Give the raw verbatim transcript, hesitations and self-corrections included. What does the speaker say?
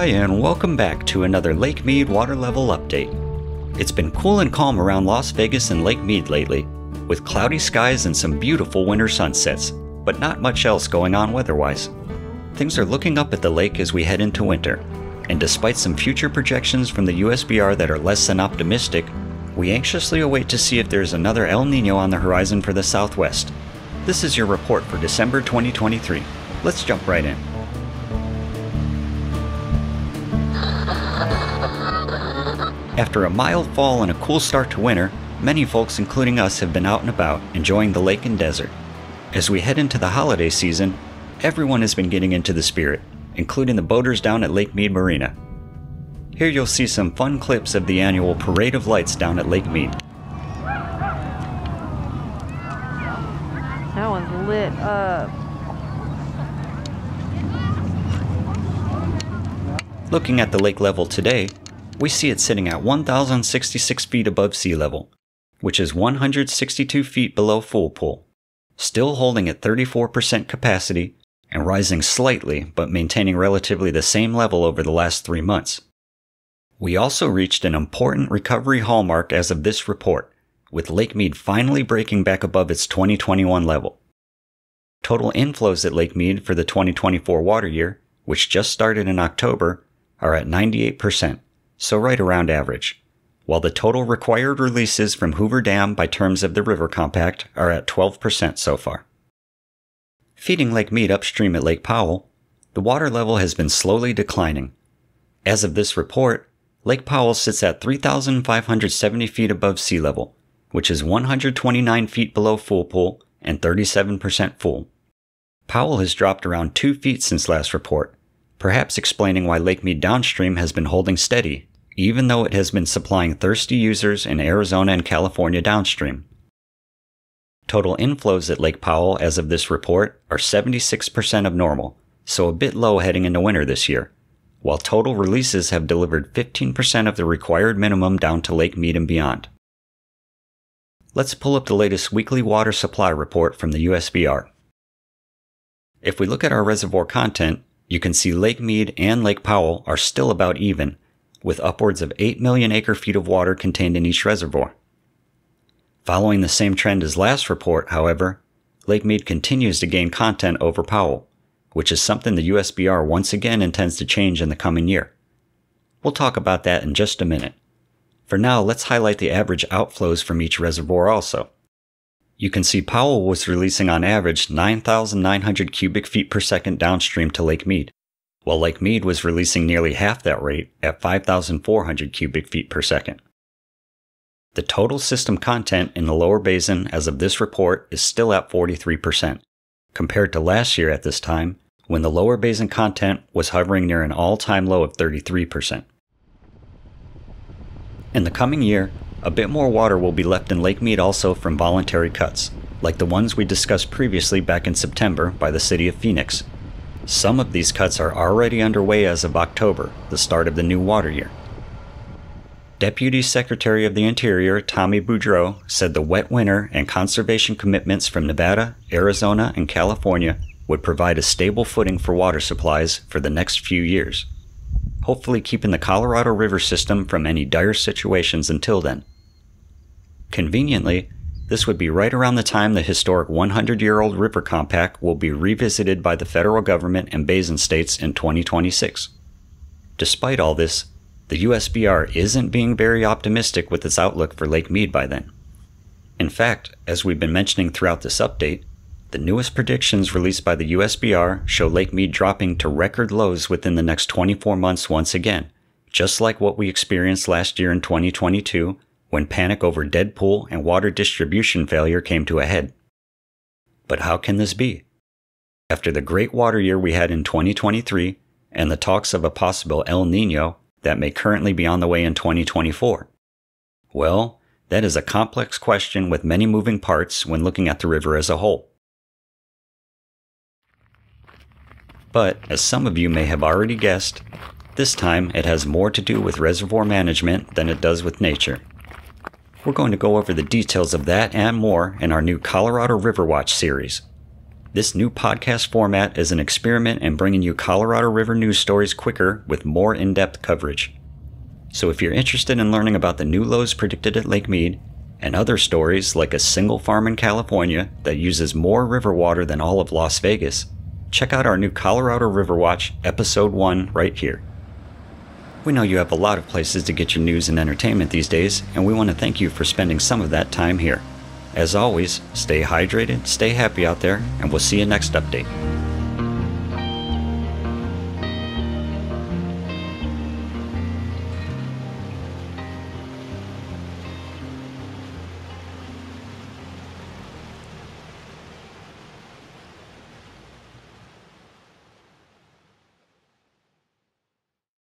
Hi, and welcome back to another Lake Mead water level update. It's been cool and calm around Las Vegas and Lake Mead lately, with cloudy skies and some beautiful winter sunsets, but not much else going on weather-wise. Things are looking up at the lake as we head into winter, and despite some future projections from the U S B R that are less than optimistic, we anxiously await to see if there's another El Niño on the horizon for the southwest. This is your report for December twenty twenty-three. Let's jump right in. After a mild fall and a cool start to winter, many folks, including us, have been out and about, enjoying the lake and desert. As we head into the holiday season, everyone has been getting into the spirit, including the boaters down at Lake Mead Marina. Here you'll see some fun clips of the annual Parade of Lights down at Lake Mead. That one's lit up. Looking at the lake level today, we see it sitting at one thousand sixty-six feet above sea level, which is one hundred sixty-two feet below full pull, still holding at thirty-four percent capacity and rising slightly but maintaining relatively the same level over the last three months. We also reached an important recovery hallmark as of this report, with Lake Mead finally breaking back above its twenty twenty-one level. Total inflows at Lake Mead for the twenty twenty-four water year, which just started in October, are at ninety-eight percent, so right around average, while the total required releases from Hoover Dam by terms of the river compact are at twelve percent so far. Feeding Lake Mead upstream at Lake Powell, the water level has been slowly declining. As of this report, Lake Powell sits at three thousand five hundred seventy feet above sea level, which is one hundred twenty-nine feet below full pull and thirty-seven percent full. Powell has dropped around two feet since last report, perhaps explaining why Lake Mead downstream has been holding steady, even though it has been supplying thirsty users in Arizona and California downstream. Total inflows at Lake Powell as of this report are seventy-six percent of normal, so a bit low heading into winter this year, while total releases have delivered fifteen percent of the required minimum down to Lake Mead and beyond. Let's pull up the latest weekly water supply report from the U S B R. If we look at our reservoir content, you can see Lake Mead and Lake Powell are still about even, with upwards of eight million acre-feet of water contained in each reservoir. Following the same trend as last report, however, Lake Mead continues to gain content over Powell, which is something the U S B R once again intends to change in the coming year. We'll talk about that in just a minute. For now, let's highlight the average outflows from each reservoir also. You can see Powell was releasing on average nine thousand nine hundred cubic feet per second downstream to Lake Mead, while Lake Mead was releasing nearly half that rate at five thousand four hundred cubic feet per second. The total system content in the lower basin as of this report is still at forty-three percent, compared to last year at this time, when the lower basin content was hovering near an all-time low of thirty-three percent. In the coming year, a bit more water will be left in Lake Mead also from voluntary cuts, like the ones we discussed previously back in September by the City of Phoenix. Some of these cuts are already underway as of October, the start of the new water year. Deputy Secretary of the Interior Tommy Boudreaux said the wet winter and conservation commitments from Nevada, Arizona, and California would provide a stable footing for water supplies for the next few years, hopefully keeping the Colorado River system from any dire situations until then. Conveniently, this would be right around the time the historic one hundred year old river compact will be revisited by the federal government and basin states in twenty twenty-six. Despite all this, the U S B R isn't being very optimistic with its outlook for Lake Mead by then. In fact, as we've been mentioning throughout this update, the newest predictions released by the U S B R show Lake Mead dropping to record lows within the next twenty-four months once again, just like what we experienced last year in twenty twenty-two, when panic over dead pool and water distribution failure came to a head. But how can this be? After the great water year we had in twenty twenty-three, and the talks of a possible El Niño that may currently be on the way in twenty twenty-four? Well, that is a complex question with many moving parts when looking at the river as a whole. But, as some of you may have already guessed, this time it has more to do with reservoir management than it does with nature. We're going to go over the details of that and more in our new Colorado River Watch series. This new podcast format is an experiment in bringing you Colorado River news stories quicker with more in-depth coverage. So if you're interested in learning about the new lows predicted at Lake Mead, and other stories like a single farm in California that uses more river water than all of Las Vegas, check out our new Colorado River Watch Episode one right here. We know you have a lot of places to get your news and entertainment these days, and we want to thank you for spending some of that time here. As always, stay hydrated, stay happy out there, and we'll see you next update.